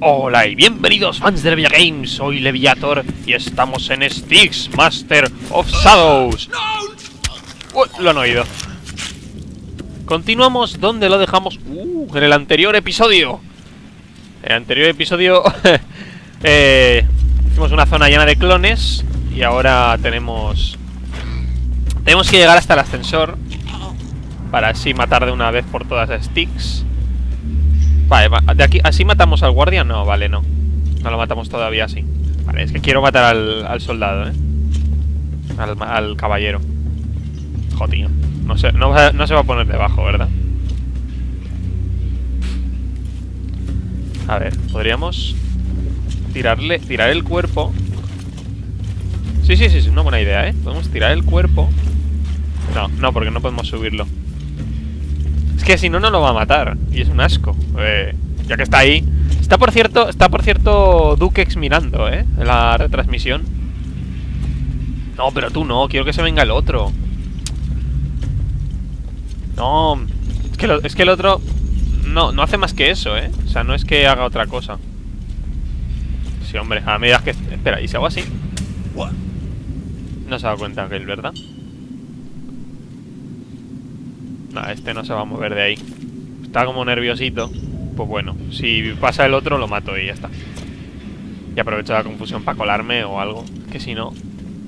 Hola y bienvenidos fans de LevillaGames, soy Leviator y estamos en Styx Master of Shadows. Lo han oído. Continuamos donde lo dejamos en el anterior episodio. En el anterior episodio hicimos una zona llena de clones y ahora tenemos que llegar hasta el ascensor para así matar de una vez por todas a Styx. Vale, de aquí, ¿así matamos al guardia? No, vale, no. No lo matamos todavía así. Vale, es que quiero matar al soldado, ¿eh? Al caballero. Jodido. No se va a poner debajo, ¿verdad? A ver, podríamos tirar el cuerpo. Sí, una buena idea, ¿eh? Podemos tirar el cuerpo. No, porque no podemos subirlo. Es que si no, no lo va a matar. Y es un asco. Ya que está ahí. Está por cierto Dukex mirando, ¿eh? La retransmisión. No, pero tú no. Quiero que se venga el otro. No. Es que el otro... No hace más que eso, ¿eh? O sea, no es que haga otra cosa. Sí, hombre. A medida que... Espera, ¿y si hago así? No se ha dado cuenta aquel, ¿verdad? Nah, este no se va a mover de ahí. Está como nerviosito. Pues bueno, si pasa el otro lo mato y ya está. Y aprovecho la confusión para colarme o algo. Que si no...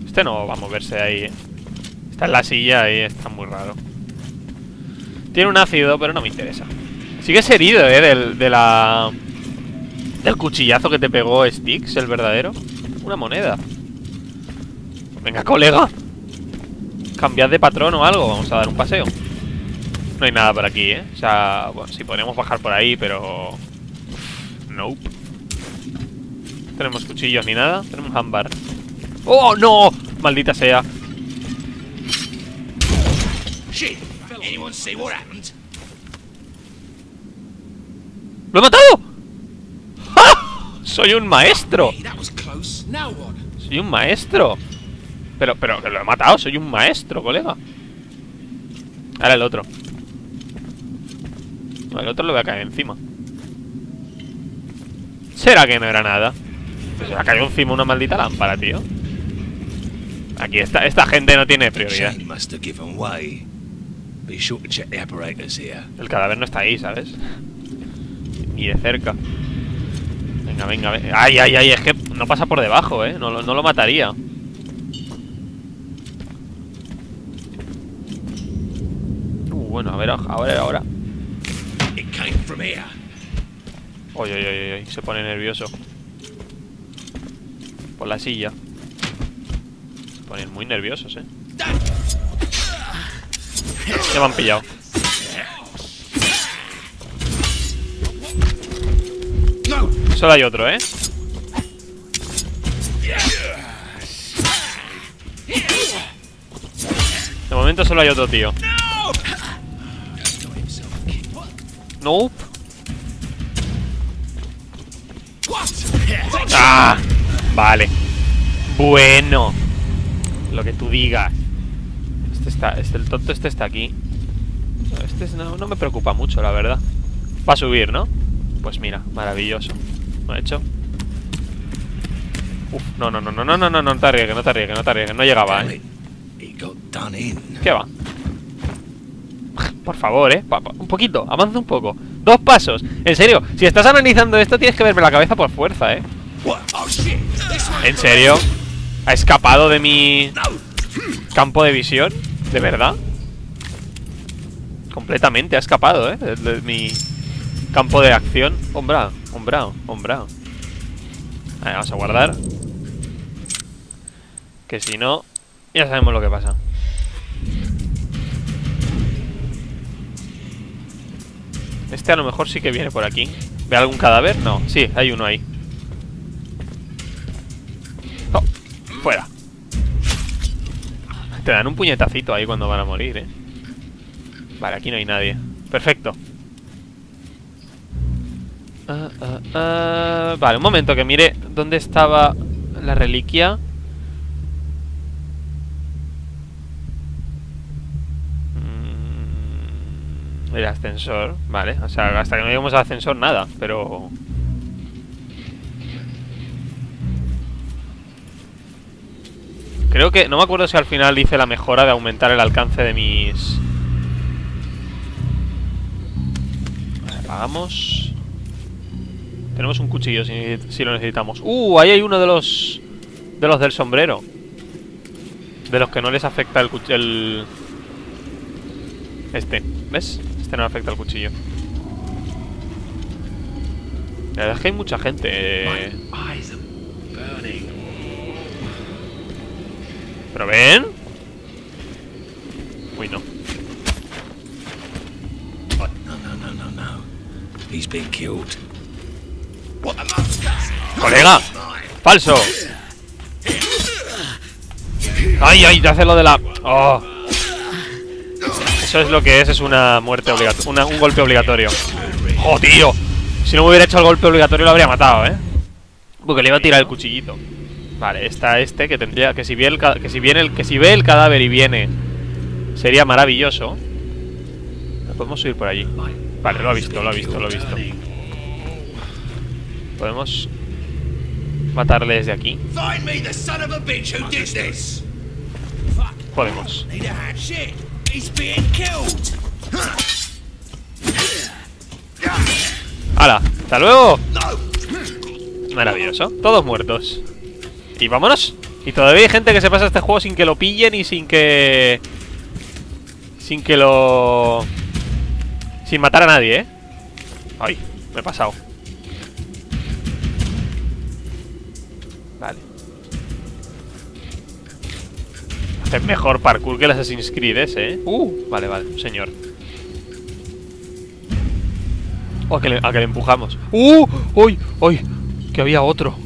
Este no va a moverse de ahí, ¿eh? Está en la silla y está muy raro. Tiene un ácido, pero no me interesa. Sigues herido, ¿eh? Del cuchillazo que te pegó Styx, el verdadero. Una moneda. Venga, colega. Cambiad de patrón o algo. Vamos a dar un paseo. No hay nada por aquí, ¿eh? O sea, bueno, sí podríamos bajar por ahí, pero... Nope. No tenemos cuchillos ni nada. Tenemos ámbar. ¡Oh, no! Maldita sea. ¡Lo he matado! ¡Ah! ¡Soy un maestro! ¡Soy un maestro! Pero, que lo he matado. Soy un maestro, colega. Ahora el otro. El otro lo voy a caer encima. ¿Será que no era nada? Pues se me ha caído encima una maldita lámpara, tío. Aquí está, esta gente no tiene prioridad. El cadáver no está ahí, ¿sabes? Ni de cerca. Venga. Ay, es que no pasa por debajo, ¿eh? No lo mataría. Bueno, a ver, ahora. Oye, se pone nervioso. Por la silla. Se ponen muy nerviosos, ¿eh? Ya me han pillado. Solo hay otro, ¿eh? De momento solo hay otro tío. Nope. Ah, vale. Bueno, lo que tú digas. El tonto este está aquí. No me preocupa mucho, la verdad. Va a subir, ¿no? Pues mira, maravilloso. ¿Lo ha hecho? Uf, no te arriesgues, no te arriesgues. No llegaba, ¿eh? ¿Qué va? Por favor, un poquito, avanza un poco. 2 pasos, en serio. Si estás analizando esto tienes que verme la cabeza por fuerza, ¿eh? En serio. ¿Ha escapado de mi campo de visión? ¿De verdad? Completamente, ha escapado, ¿eh? De mi campo de acción. Hombrado. Vale, vamos a guardar. Que si no, ya sabemos lo que pasa. Este a lo mejor sí que viene por aquí. ¿Ve algún cadáver? No, sí, hay uno ahí. ¡Oh! ¡Fuera! Te dan un puñetacito ahí cuando van a morir, ¿eh? Vale, aquí no hay nadie. Perfecto. Vale, un momento que mire dónde estaba la reliquia. El ascensor, vale, o sea, hasta que no lleguemos al ascensor nada, pero... Creo que... No me acuerdo si al final hice la mejora de aumentar el alcance de mis... Apagamos. Tenemos un cuchillo si lo necesitamos. Ahí hay uno de los... De los del sombrero. De los que no les afecta el cuchillo. Este, ¿ves? Este no le afecta el cuchillo. La verdad es que hay mucha gente. ¿Pero ven? Uy, no. Vale. ¡Colega! ¡Falso! ¡Ay, ay! Te hace lo de la... ¡Oh! Eso es lo que es una muerte obligatoria. Un golpe obligatorio. ¡Oh, tío! Si no me hubiera hecho el golpe obligatorio lo habría matado, ¿eh? Porque le iba a tirar el cuchillito. Vale, está este que tendría... Que si ve el cadáver y viene, sería maravilloso. Podemos subir por allí. Vale, lo ha visto. Podemos matarle desde aquí. Podemos. ¡Hala! ¡Hasta luego! Maravilloso. Todos muertos. Y vámonos. Y todavía hay gente que se pasa este juego sin que lo pillen y sin que... Sin matar a nadie, ¿eh? Ay, me he pasado. Vale. Hacer mejor parkour que el Assassin's Creed ese, ¿eh? Vale, señor. O a que le empujamos. ¡Uy! ¡Uy! Que había otro.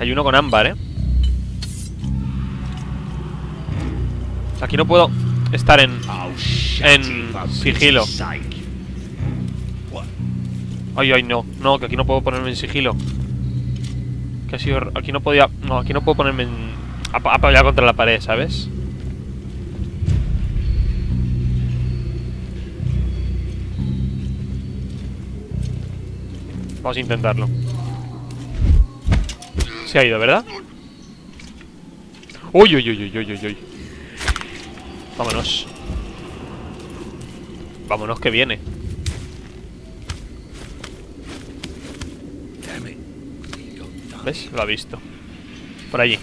Hay uno con ámbar, ¿eh? Aquí no puedo estar en sigilo. Ay, no. No, que aquí no puedo ponerme en sigilo. Que ha sido... Aquí no podía... No, aquí no puedo ponerme en... Apoyar contra la pared, ¿sabes? Vamos a intentarlo. Se ha ido, ¿verdad? ¡Uy! Vámonos. Vámonos que viene. ¿Ves? Lo ha visto. Por allí.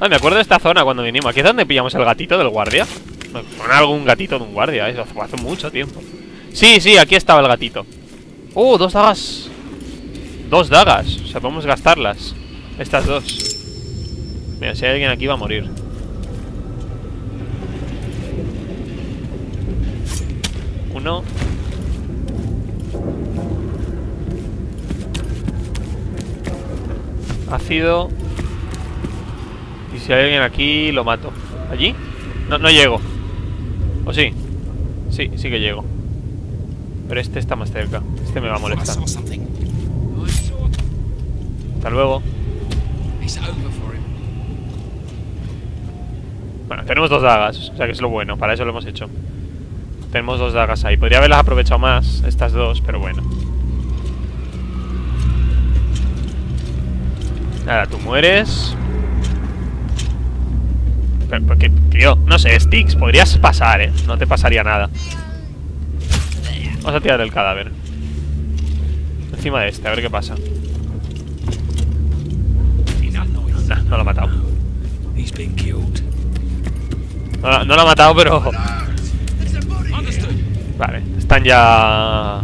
Ah, me acuerdo de esta zona cuando vinimos. Aquí es donde pillamos el gatito del guardia. Con algún gatito de un guardia, eso hace mucho tiempo. Sí, aquí estaba el gatito. Dos dagas. Dos dagas, o sea, podemos gastarlas. Estas dos. Mira, si hay alguien aquí va a morir. Uno. Ácido. Y si hay alguien aquí, lo mato. ¿Allí? No llego. ¿O sí? Sí que llego. Pero este está más cerca. Este me va a molestar. Hasta luego. Bueno, tenemos dos dagas. O sea que es lo bueno. Para eso lo hemos hecho. Tenemos dos dagas ahí. Podría haberlas aprovechado más, estas dos, pero bueno. Nada, tú mueres. Porque, tío, no sé, Styx, podrías pasar, ¿eh? No te pasaría nada. Vamos a tirar el cadáver encima de este, a ver qué pasa. No lo ha matado. No lo ha matado, pero... Vale, están ya...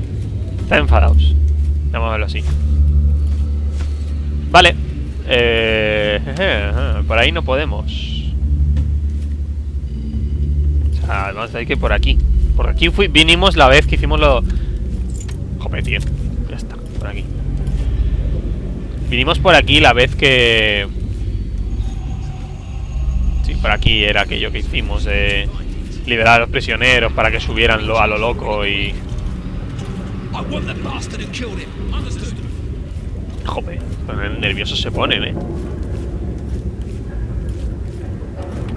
Están enfadados. Vamos a verlo así. Vale. Por ahí no podemos. Vamos a decir que por aquí. Por aquí vinimos la vez que hicimos lo... Joder, tío. Ya está, por aquí. Vinimos por aquí la vez que... Sí, por aquí era aquello que hicimos de... Liberar a los prisioneros para que subieran a lo loco y... Joder, nerviosos se ponen, ¿eh?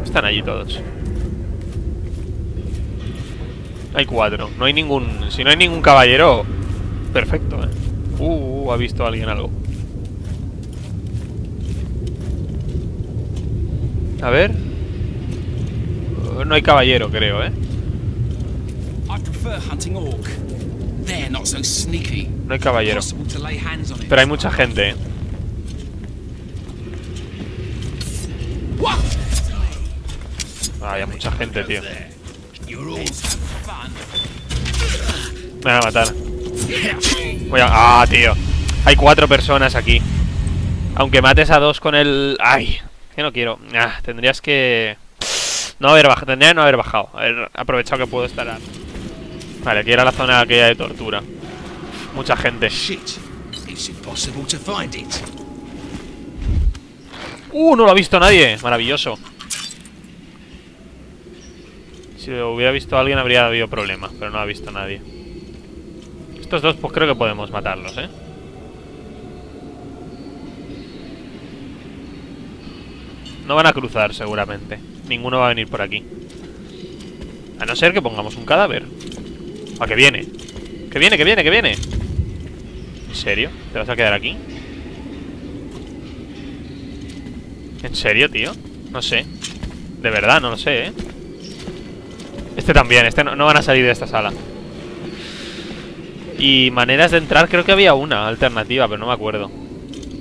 Están allí todos. Hay cuatro, no hay ningún... Si no hay ningún caballero, Perfecto, ¿eh? Ha visto alguien algo. A ver. No hay caballero, creo, ¿eh? No hay caballero. Pero hay mucha gente, ¿eh? Hay mucha gente, tío. Me van a matar. Voy a... tío. Hay 4 personas aquí. Aunque mates a 2 con el... ¡Ay! Que no quiero. Tendrías que... No haber bajado. Tendría que no haber bajado. Haber aprovechado que puedo estar... Vale, aquí era la zona aquella de tortura. Mucha gente. No lo ha visto nadie. Maravilloso. Si lo hubiera visto alguien habría habido problemas, pero no lo ha visto nadie. Estos dos pues creo que podemos matarlos, ¿eh? No van a cruzar seguramente. Ninguno va a venir por aquí. A no ser que pongamos un cadáver. Ah, que viene. Que viene, que viene, que viene. ¿En serio? ¿Te vas a quedar aquí? ¿En serio, tío? No sé. De verdad, no lo sé, ¿eh? Este también, este no van a salir de esta sala. Y maneras de entrar, creo que había una alternativa, pero no me acuerdo.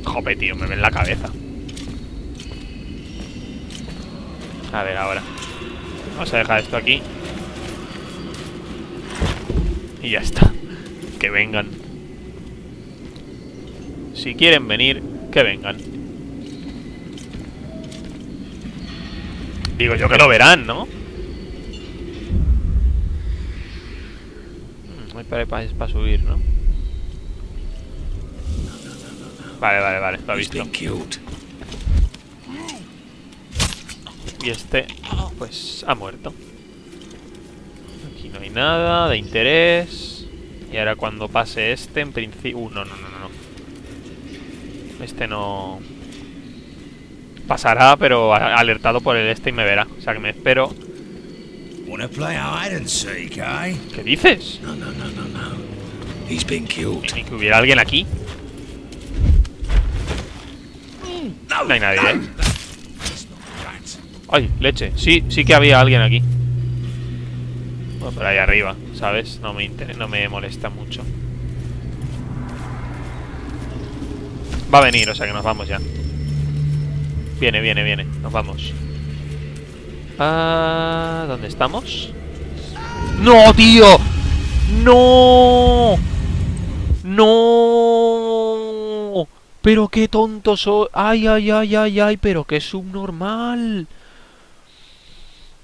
Jope, tío, me ven la cabeza. A ver, ahora. Vamos a dejar esto aquí. Y ya está. Que vengan. Si quieren venir, que vengan. Digo yo que lo verán, ¿no? Es para subir, ¿no? Vale, vale, vale, lo ha visto. Y este, pues, ha muerto. Aquí no hay nada de interés. Y ahora cuando pase este, en principio... No. Este no... Pasará, pero alertado por el este y me verá. O sea que me espero... ¿Qué dices? Ni que hubiera alguien aquí. No hay nadie, ¿eh? Ay, leche. Sí, sí que había alguien aquí. Bueno, pero ahí arriba, ¿sabes? No me molesta mucho. Va a venir, o sea que nos vamos ya. Viene, viene, viene. Nos vamos. ¿Dónde estamos? ¡No, tío! ¡No! ¡No! ¡Pero qué tonto soy! ¡Ay, ay, ay, ay, ay! ¡Pero qué subnormal!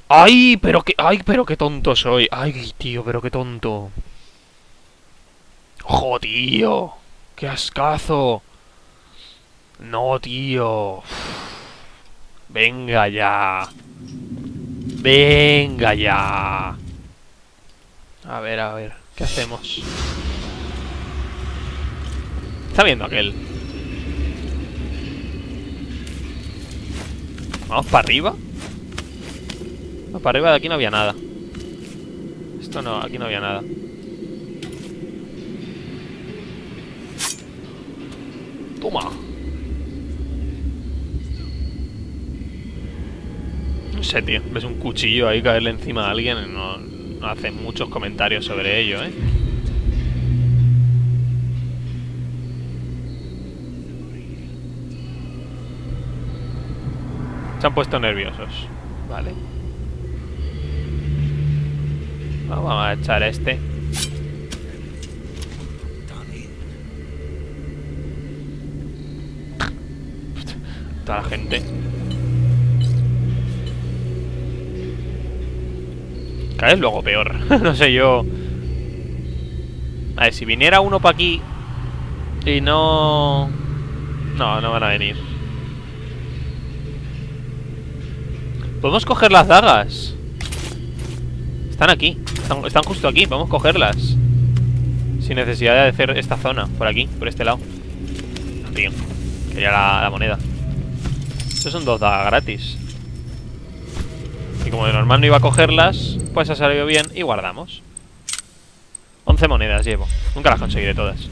¡Ay, pero qué... ¡Ay, pero qué tonto soy! ¡Ay, tío, pero qué tonto! ¡Ojo, tío! ¡Qué ascazo! ¡No, tío! ¡Venga ya! Venga ya. A ver, ¿qué hacemos? Está viendo aquel. Vamos para arriba. No, para arriba de aquí no había nada. Esto no, aquí no había nada. Toma. No sé, tío. Ves un cuchillo ahí caerle encima a alguien. No hacen muchos comentarios sobre ello, ¿eh? Se han puesto nerviosos. Vale. Vamos a echar a este. Toda la gente. Es luego peor. No sé yo. A ver, si viniera uno para aquí y no... No van a venir. Podemos coger las dagas. Están aquí. Están justo aquí. Podemos cogerlas. Sin necesidad de hacer esta zona. Por aquí, por este lado. Tío, quería la moneda. Estos son 2 dagas gratis. Y como de normal no iba a cogerlas, pues ha salido bien y guardamos. 11 11 monedas llevo. Nunca las conseguiré todas.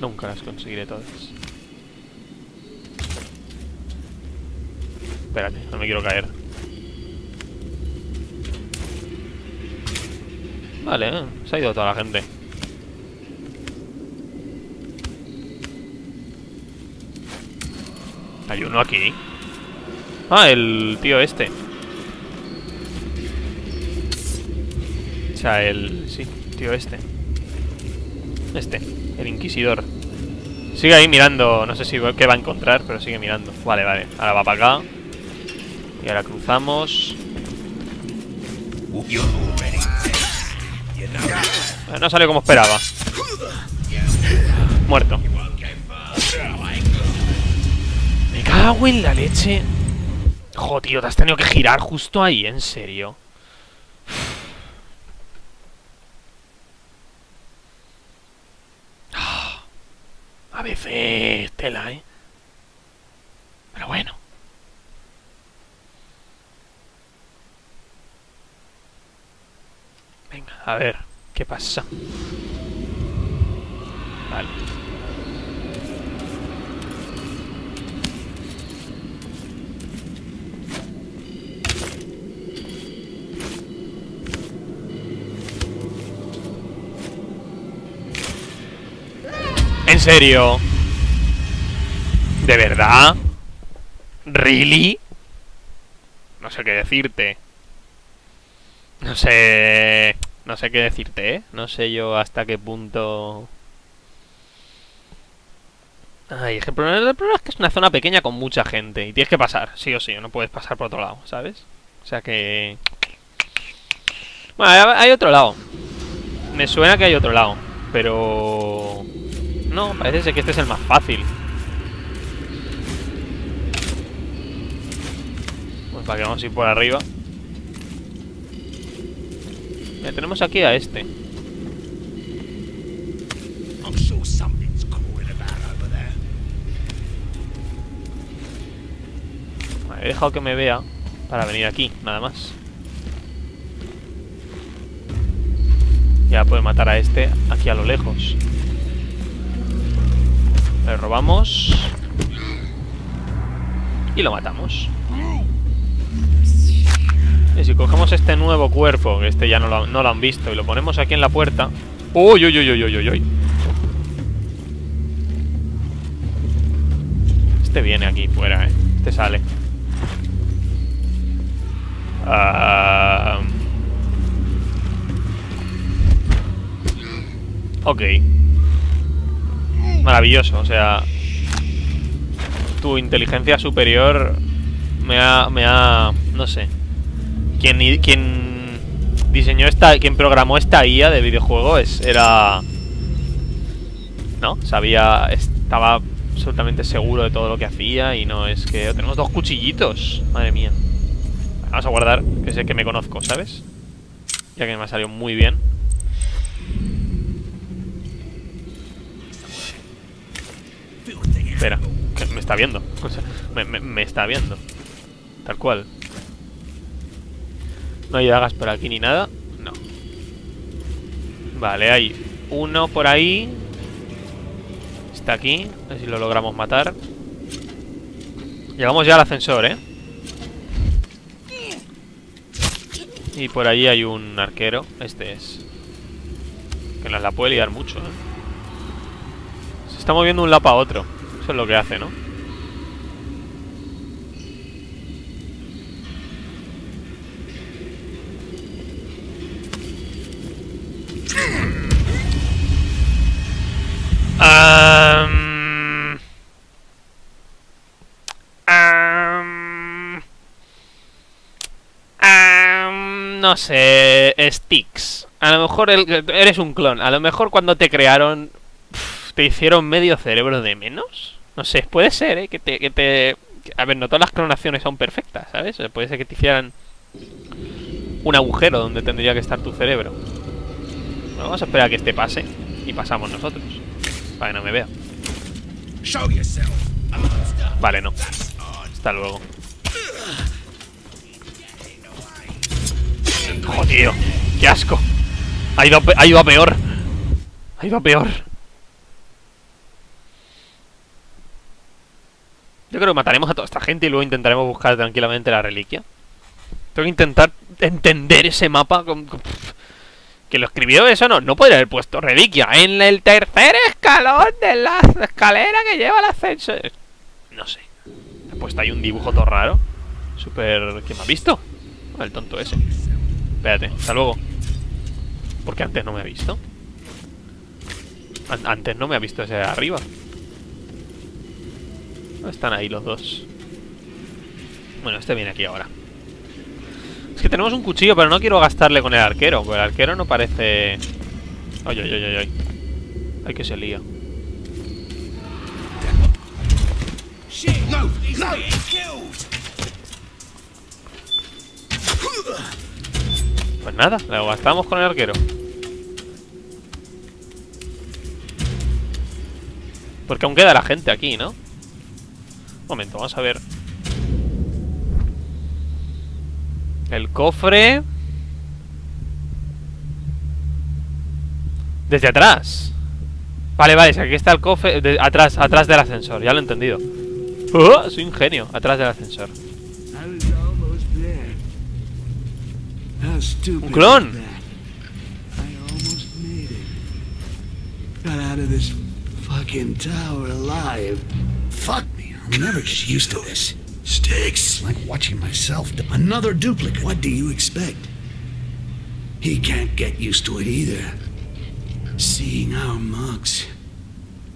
Nunca las conseguiré todas. Espérate, no me quiero caer. Vale, se ha ido toda la gente. Hay uno aquí. Ah, el tío este. O sea, el... sí, tío este. Este, el inquisidor. Sigue ahí mirando, no sé si qué va a encontrar, pero sigue mirando. Vale, vale, ahora va para acá. Y ahora cruzamos. No salió como esperaba. Muerto. Me cago en la leche. Joder, tío, te has tenido que girar justo ahí, en serio. A veces tela, ¿eh? Pero bueno. Venga, a ver, ¿qué pasa? Vale. ¿En serio? ¿De verdad? ¿Really? No sé qué decirte. No sé qué decirte, ¿eh? No sé yo hasta qué punto... Ay, el problema es que es una zona pequeña con mucha gente. Y tienes que pasar, sí o sí. No puedes pasar por otro lado, ¿sabes? O sea que... Bueno, hay otro lado. Me suena que hay otro lado. Pero... No, parece ser que este es el más fácil. Pues para que vamos a ir por arriba. Ya, tenemos aquí a este. Vale, he dejado que me vea para venir aquí, nada más. Ya puedo matar a este aquí a lo lejos. Le robamos. Y lo matamos. Y si cogemos este nuevo cuerpo, que este ya no lo han visto, y lo ponemos aquí en la puerta... ¡Uy, uy, uy, uy, uy, uy, uy! Este viene aquí fuera, ¿eh? Este sale. Ok. Maravilloso, o sea... Tu inteligencia superior me ha... no sé. Quien programó esta IA de videojuego era... No, sabía... Estaba absolutamente seguro de todo lo que hacía y no es que... Tenemos dos cuchillitos, madre mía. Vamos a guardar, que sé que me conozco, ¿sabes? Ya que me ha salido muy bien. Espera, que me está viendo. O sea, me está viendo. Tal cual. No hay dagas por aquí ni nada. No. Vale, hay uno por ahí. Está aquí. A ver si lo logramos matar. Llegamos ya al ascensor, ¿eh? Y por allí hay un arquero. Este es. Que nos la puede liar mucho, ¿eh? Se está moviendo un lado a otro. Eso es lo que hace, ¿no? No sé, Styx. A lo mejor eres un clon. A lo mejor cuando te crearon te hicieron medio cerebro de menos. No sé, puede ser, ¿eh? Que te... A ver, no todas las clonaciones son perfectas, ¿sabes? Puede ser que te hicieran un agujero donde tendría que estar tu cerebro. Bueno, vamos a esperar a que este pase y pasamos nosotros. Para que no me vea. Vale, no. Hasta luego. Joder, tío, qué asco. Ha ido a peor. Yo creo que mataremos a toda esta gente y luego intentaremos buscar tranquilamente la reliquia. Tengo que intentar entender ese mapa con... ¿Que lo escribió eso? No, no podría haber puesto reliquia en el tercer escalón de la escalera que lleva el ascenso. No sé. He puesto ahí un dibujo todo raro. Súper... ¿Quién me ha visto? Ah, el tonto ese. Espérate, hasta luego. Porque antes no me ha visto. Antes no me ha visto ese de arriba. Están ahí los dos. Bueno, este viene aquí ahora. Es que tenemos un cuchillo, pero no quiero gastarle con el arquero. Porque el arquero no parece... Ay, ay, ay, ay. Ay, que se lía. Pues nada, lo gastamos con el arquero. Porque aún queda la gente aquí, ¿no? Un momento, vamos a ver. El cofre. Desde atrás. Vale, vale, aquí está el cofre de, atrás del ascensor, ya lo he entendido. ¡Oh! Soy un genio, atrás del ascensor. Un clon. I'm never just used to this. Sticks! Like watching myself. Another duplicate. What do you expect? He can't get used to it either. Seeing our marks.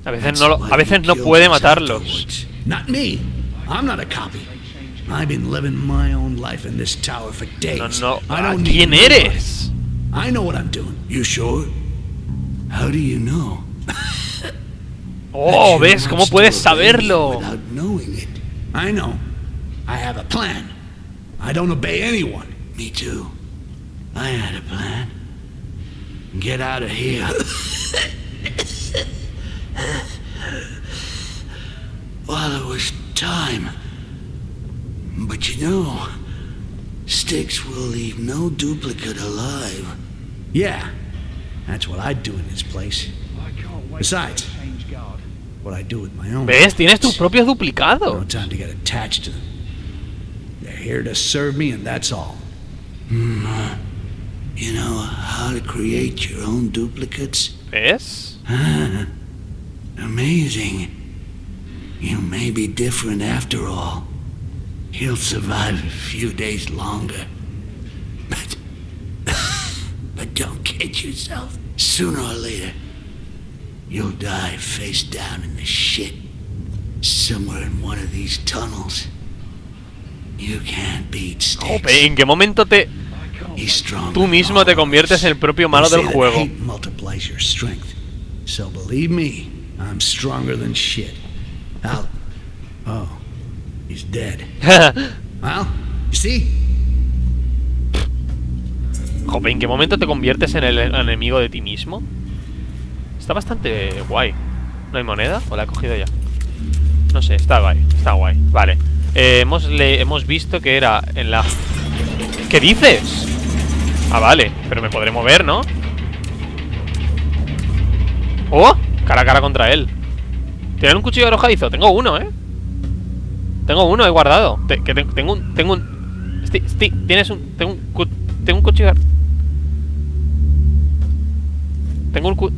A veces no puede matarlos. Not me. I'm not a copy. I've been living my own life in this tower for days. No, no. ¿Quién eres? I know what I'm doing. You sure? How do you know? Oh, ¿ves? ¿Cómo puedes saberlo? I know. I have a plan. I don't obey anyone. Me too. I had a plan. Get out of here. Well, it was time. But you know, Styx will leave no duplicate alive. Yeah, that's what I'd do in his place. Besides, what I do with my own. ¿Ves? Tienes tus propios duplicados. No time to get attached to them. They're here to serve me, and that's all. You know how to create your own duplicates? ¿Ves? Amazing. You may be different after all. He'll survive a few days longer. But don't kid yourself. Sooner or later. You'll die face down in the shit, somewhere in one of these tunnels. You can't beat Styx. Ope, ¿en qué momento te... tú mismo te conviertes en el propio malo del juego? Multiplies your strength. So believe me, I'm stronger than shit. I'll... Oh, he's dead. Well, you see? Jope, ¿en qué momento te conviertes en el enemigo de ti mismo? Está bastante guay. ¿No hay moneda? ¿O la he cogido ya? No sé, está guay, está guay. Vale, hemos visto que era en la... ¿Qué dices? Ah, vale, pero me podré mover, ¿no? ¡Oh! Cara a cara contra él. ¿Tienen un cuchillo arrojadizo? Tengo uno, ¿eh? Tengo uno, he guardado. Tengo un... Tengo un cuchillo... Tengo un cuchillo...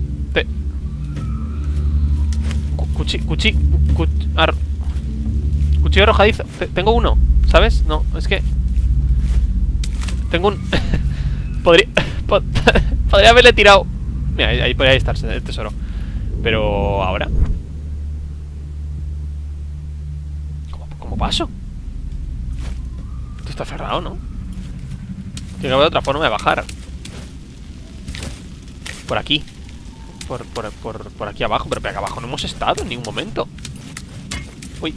Cuchillo arrojadizo. Tengo uno, ¿sabes? No, es que... Tengo un... Podría haberle tirado. Mira, ahí podría estarse el tesoro. Pero... ¿ahora? ¿Cómo paso? Esto está cerrado, ¿no? Tiene que haber otra forma de bajar. Por aquí. Por aquí abajo, pero acá abajo no hemos estado en ningún momento. Uy.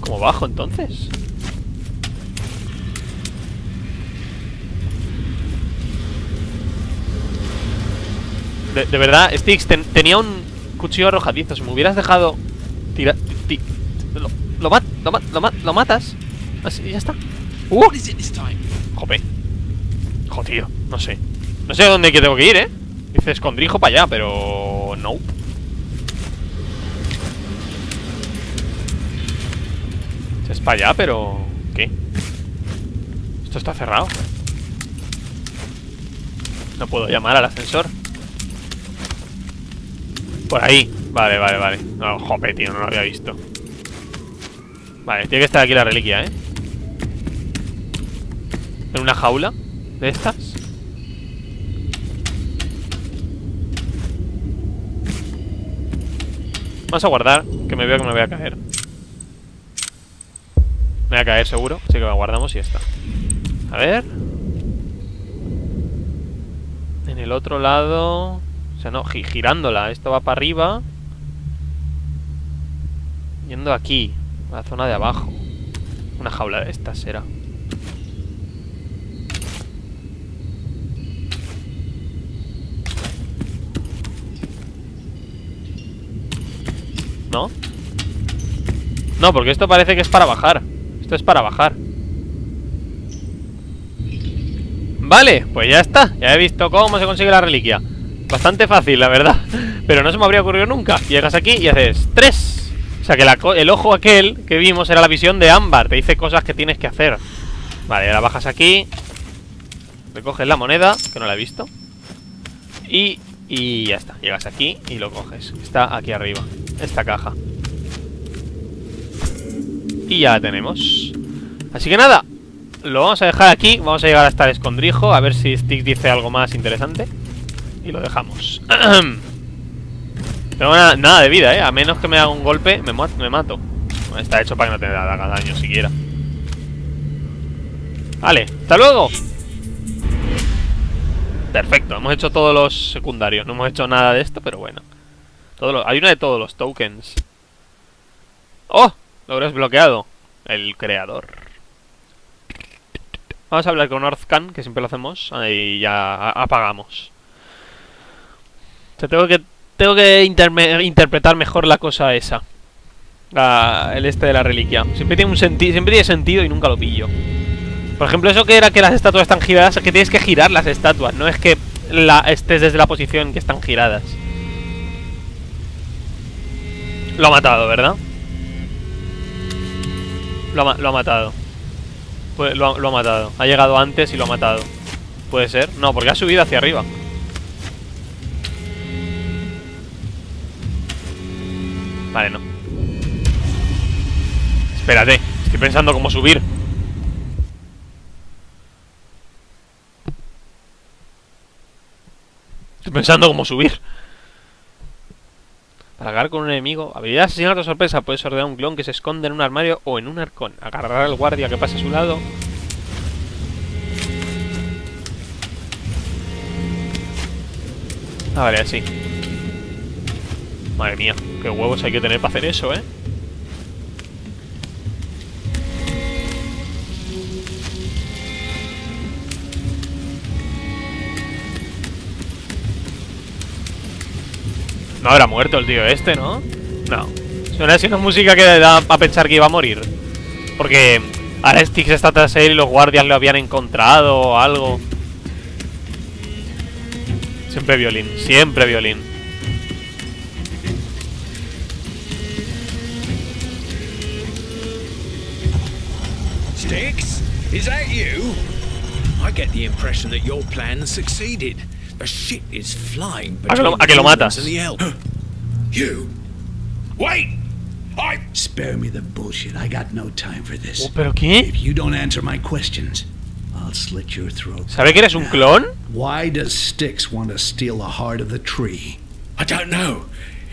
¿Cómo bajo entonces? De verdad, Styx, tenía un cuchillo arrojadizo. Si me hubieras dejado tirar... Lo matas. Así, ya está. ¡Uh! Jope. Jodido. No sé. No sé a dónde tengo que ir, ¿eh? Dice escondrijo para allá, pero... no. Es para allá, pero... ¿qué? Esto está cerrado. No puedo llamar al ascensor. Por ahí. Vale, vale, vale. No, jope, tío, no lo había visto. Vale, tiene que estar aquí la reliquia, ¿eh? En una jaula de estas. Vamos a guardar, que me veo que me voy a caer. Me voy a caer seguro, así que la guardamos y ya está. A ver. En el otro lado... o sea, no, girándola. Esto va para arriba. Yendo aquí, a la zona de abajo. Una jaula de estas será. ¿No? No, porque esto parece que es para bajar. Esto es para bajar. Vale, pues ya está. Ya he visto cómo se consigue la reliquia. Bastante fácil, la verdad. Pero no se me habría ocurrido nunca. Llegas aquí y haces 3. O sea que el ojo aquel que vimos era la visión de Ámbar. Te dice cosas que tienes que hacer. Vale, ahora bajas aquí. Recoges la moneda, que no la he visto. Y ya está. Llegas aquí y lo coges. Está aquí arriba. Esta caja. Y ya la tenemos. Así que nada, lo vamos a dejar aquí. Vamos a llegar hasta el escondrijo. A ver si Styx dice algo más interesante. Y lo dejamos. Tengo nada de vida, ¿eh? A menos que me haga un golpe, me mato. Bueno, está hecho para que no te haga daño siquiera. Vale, hasta luego. Perfecto, hemos hecho todos los secundarios. No hemos hecho nada de esto, pero bueno. Hay una de todos los tokens. ¡Oh! Logro desbloqueado. El creador. Vamos a hablar con Orthkan, que siempre lo hacemos. Y ya apagamos. O sea, tengo que interpretar mejor la cosa esa. El este de la reliquia. Siempre tiene sentido y nunca lo pillo. Por ejemplo, eso que era que las estatuas están giradas. Es que tienes que girar las estatuas. No es que estés desde la posición que están giradas. Lo ha matado, ¿verdad? Lo ha matado. Pues lo ha matado. Ha llegado antes y lo ha matado. ¿Puede ser? No, porque ha subido hacia arriba. Vale, no. Espérate. Estoy pensando cómo subir. Agarrar con un enemigo. Habilidad asesinato sorpresa. Puedes ordenar a un clon que se esconde en un armario o en un arcón. Agarrar al guardia que pasa a su lado. Ah, vale, así. Madre mía, qué huevos hay que tener para hacer eso, ¿eh? No habrá muerto el tío este, ¿no? No. Suena así una música que da a pensar que iba a morir. Porque ahora Styx está tras él y los guardias lo habían encontrado o algo. Siempre violín, siempre violín. Styx, ¿es that you? I get the impression that your plan succeeded. The shit is flying between the humans and the elk. You wait! I spare me the bullshit. I got no time for this. ¿Pero qué? If you don't answer my questions, I'll slit your throat. ¿Sabe que eres un clon? Why does Styx want to steal the heart of the tree? I don't know.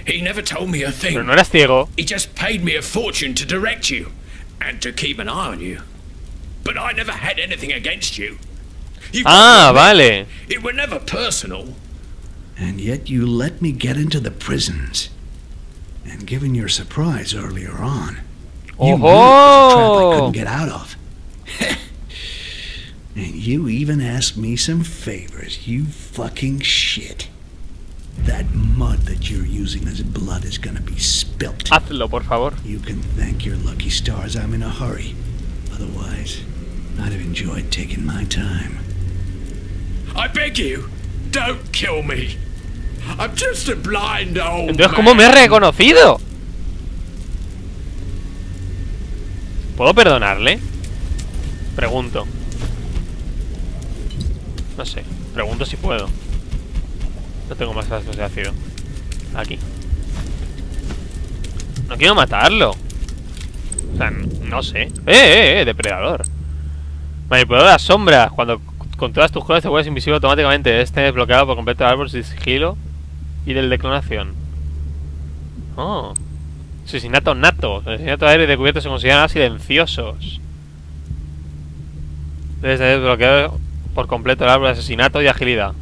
He never told me a thing. Pero no eras ciego. He just paid me a fortune to direct you and to keep an eye on you. But I never had anything against you. Ah, vale. It were never personal. And yet you let me get into the prisons. And given your surprise earlier on, you knew it was a trap I couldn't get out of. And you even asked me some favors. You fucking shit. That mud that you're using as blood is gonna be spilt. Hazlo, por favor. You can thank your lucky stars. I'm in a hurry. Otherwise, I'd have enjoyed taking my time. I beg you, don't kill me. I'm just a blind old man. Entonces, ¿cómo me he reconocido? ¿Puedo perdonarle? Pregunto. No sé, pregunto si puedo. No tengo más gastos de ácido. Aquí. No quiero matarlo. O sea, no sé. Depredador. Manipulador de sombras. Cuando controlas tus clones te vuelves invisible automáticamente. Este desbloqueado por completo árboles de sigilo y del de clonación. Oh. Asesinato nato. Los asesinatos aéreos descubiertos se consideran silenciosos. Este desbloqueado por completo el árbol de asesinato y agilidad.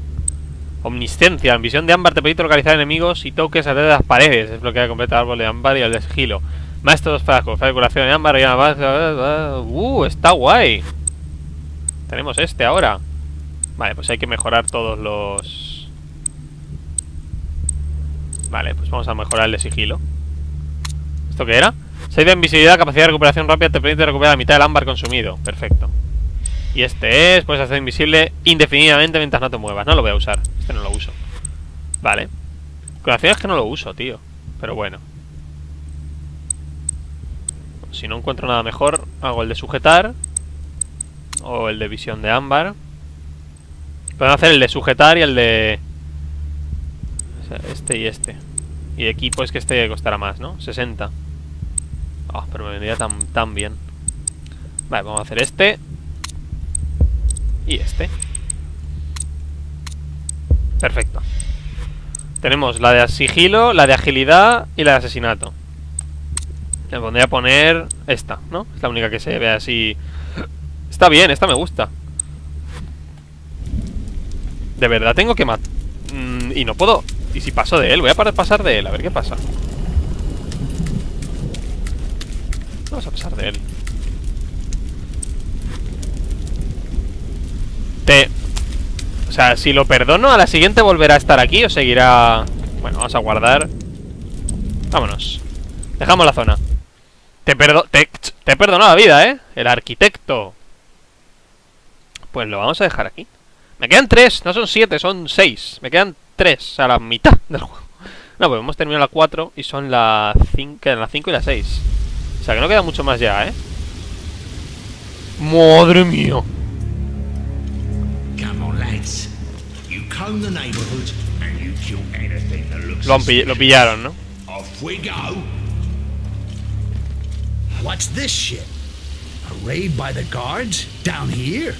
Omnisciencia. En visión de ámbar te permite localizar enemigos y toques a través de las paredes. Desbloquea completo el árbol de ámbar y el de sigilo. Más estos frascos. Frasco de curación de ámbar y ámbar. Está guay. Tenemos este ahora. Vale, pues hay que mejorar todos los... Vale, pues vamos a mejorar el de sigilo. ¿Esto qué era? 6 de invisibilidad, capacidad de recuperación rápida. Te permite recuperar la mitad del ámbar consumido. Perfecto. Y este es, puedes hacer invisible indefinidamente mientras no te muevas. No lo voy a usar, este no lo uso. Vale. Curación es que no lo uso, tío. Pero bueno. Si no encuentro nada mejor, hago el de sujetar. O el de visión de ámbar. Podemos hacer el de sujetar y el de... Este y este. Y aquí pues que este costará más, ¿no? 60. Oh, pero me vendría tan bien. Vale, vamos a hacer este. Y este. Perfecto. Tenemos la de sigilo, la de agilidad y la de asesinato. Le pondría a poner esta, ¿no? Es la única que se ve así. Está bien, esta me gusta. De verdad tengo que matar. Y no puedo. Y si paso de él, voy a pasar de él, a ver qué pasa. Vamos a pasar de él. O sea, si lo perdono, a la siguiente volverá a estar aquí o seguirá... Bueno, vamos a guardar. Vámonos. Dejamos la zona. Te he perdonado la vida, ¿eh? El arquitecto. Pues lo vamos a dejar aquí. Me quedan 3, no son 7, son 6. Me quedan 3, a la mitad del juego. No, pues hemos terminado la 4 y son la 5, la 5 y la 6. O sea, que no queda mucho más ya, ¿eh? ¡Madre mía! Lo pillaron, ¿no? What's this shit? A raid by the guards down here.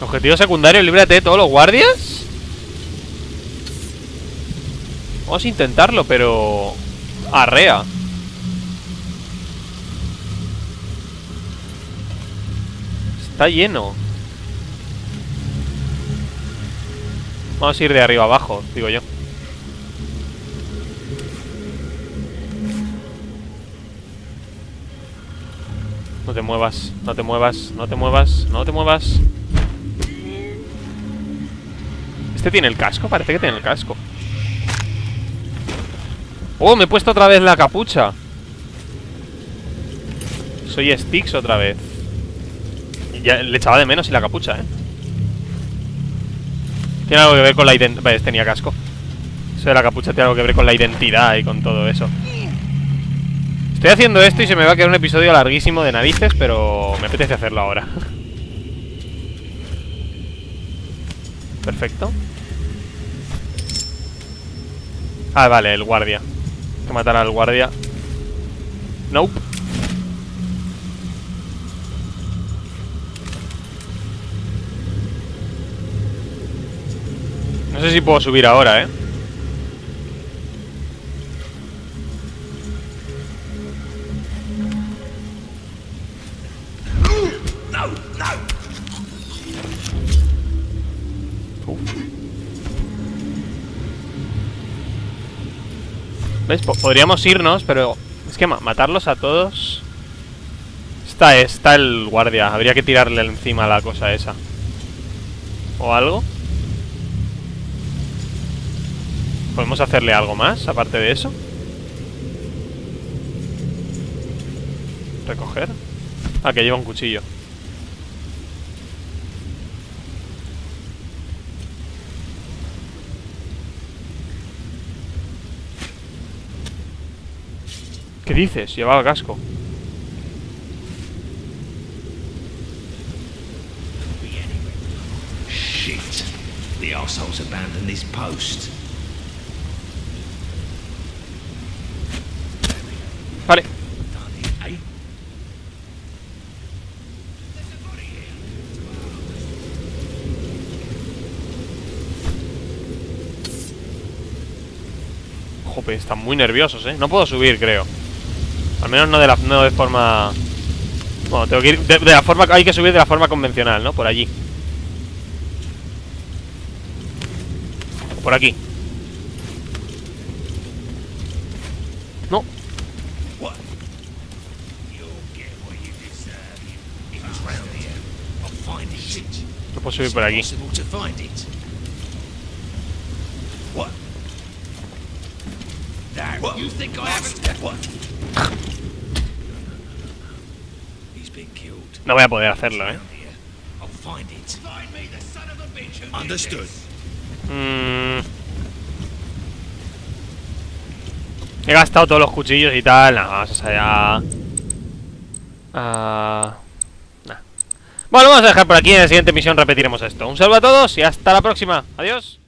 Objetivo secundario, líbrate de todos los guardias. Vamos a intentarlo, pero arrea. Está lleno. Vamos a ir de arriba abajo, digo yo. No te muevas, no te muevas, no te muevas, no te muevas. ¿Este tiene el casco? Parece que tiene el casco. ¡Oh! Me he puesto otra vez la capucha. Soy Styx otra vez. Ya le echaba de menos y la capucha, ¿eh? Tiene algo que ver con la identidad. Vale, tenía casco. Eso de la capucha tiene algo que ver con la identidad y con todo eso. Estoy haciendo esto y se me va a quedar un episodio larguísimo de narices, pero me apetece hacerlo ahora. Perfecto. Ah, vale, el guardia. Hay que matar al guardia. Nope. No sé si puedo subir ahora, ¿eh? Uf. ¿Ves? Podríamos irnos, pero... Es que matarlos a todos... Está el guardia. Habría que tirarle encima la cosa esa. ¿O algo? ¿Podemos hacerle algo más, aparte de eso? ¿Recoger? Ah, que lleva un cuchillo. ¿Qué dices? Llevaba el casco. Shit. The assholes abandoned this post. Vale. Jope, están muy nerviosos, ¿eh? No puedo subir, creo. Al menos no de forma... Bueno, tengo que ir... De la forma... Hay que subir de la forma convencional, ¿no? Por allí. Por aquí. No. No puedo subir por aquí. No voy a poder hacerlo, ¿eh? He gastado todos los cuchillos y tal. Nada, vamos allá. Nah. Bueno, vamos a dejar por aquí. En la siguiente misión repetiremos esto. Un saludo a todos y hasta la próxima. Adiós.